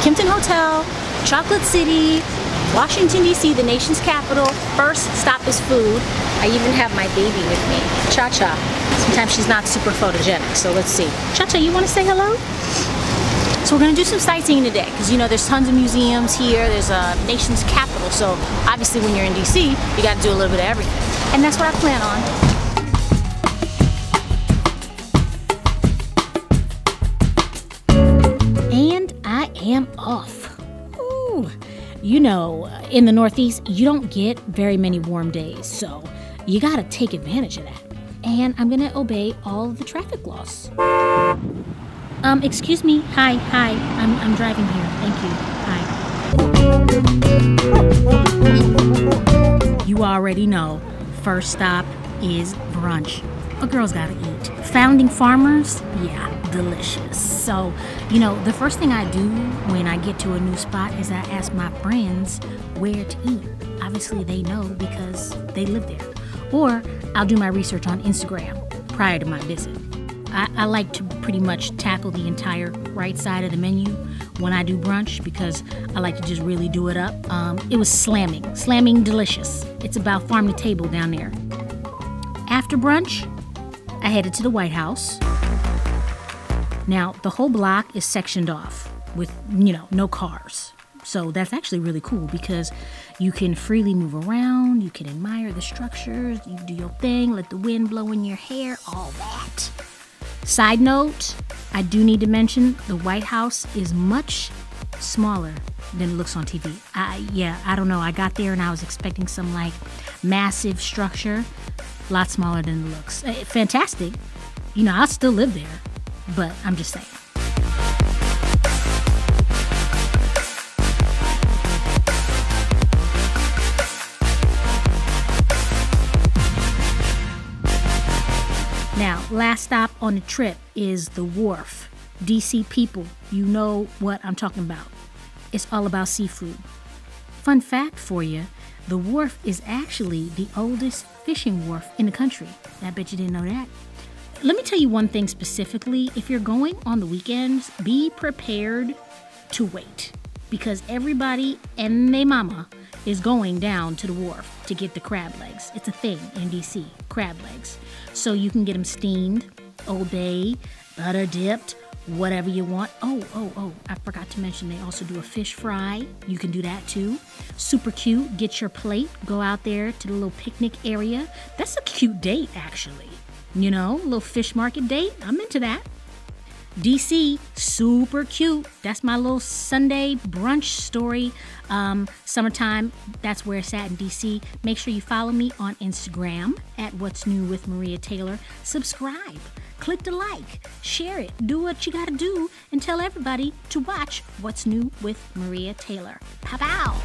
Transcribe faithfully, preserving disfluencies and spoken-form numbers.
Kimpton Hotel, Chocolate City, Washington, D C, the nation's capital. First stop is food. I even have my baby with me, Cha Cha. Sometimes she's not super photogenic, so let's see. Cha Cha, you want to say hello? So we're going to do some sightseeing today because, you know, there's tons of museums here. There's a nation's capital, so obviously when you're in D C, you got to do a little bit of everything. And that's what I plan on. Am off. Ooh. You know, in the Northeast, you don't get very many warm days, so you gotta take advantage of that. And I'm gonna obey all the traffic laws. Um, excuse me. Hi, hi. I'm, I'm driving here. Thank you. Hi. You already know, first stop is brunch. A girl's gotta eat. Founding Farmers, yeah, delicious. So, you know, the first thing I do when I get to a new spot is I ask my friends where to eat. Obviously they know because they live there. Or I'll do my research on Instagram prior to my visit. I, I like to pretty much tackle the entire right side of the menu when I do brunch because I like to just really do it up. Um, it was slamming, slamming delicious. It's about farm to table down there. After brunch, I headed to the White House. Now, the whole block is sectioned off with, you know, no cars. So that's actually really cool because you can freely move around, you can admire the structures, you do your thing, let the wind blow in your hair, all that. Side note, I do need to mention the White House is much smaller than it looks on T V. I, yeah, I don't know, I got there and I was expecting some like massive structure. A lot smaller than it looks. Fantastic. You know, I'll still live there, but I'm just saying. Now, last stop on the trip is the Wharf. D C people, you know what I'm talking about. It's all about seafood. Fun fact for you, the Wharf is actually the oldest fishing wharf in the country. I bet you didn't know that. Let me tell you one thing specifically. If you're going on the weekends, be prepared to wait because everybody and they mama is going down to the Wharf to get the crab legs. It's a thing in D C, crab legs. So you can get them steamed, Old Bay, butter dipped, whatever you want. Oh, oh, oh, I forgot to mention they also do a fish fry. You can do that too. Super cute. Get your plate. Go out there to the little picnic area. That's a cute date, actually. You know, little fish market date. I'm into that. D C, super cute. That's my little Sunday brunch story. Um, summertime, that's where it's at in D C. Make sure you follow me on Instagram at What's New with Maria Taylor. Subscribe. Click the like, share it, do what you gotta do, and tell everybody to watch What's New with Maria Taylor. Pow pow!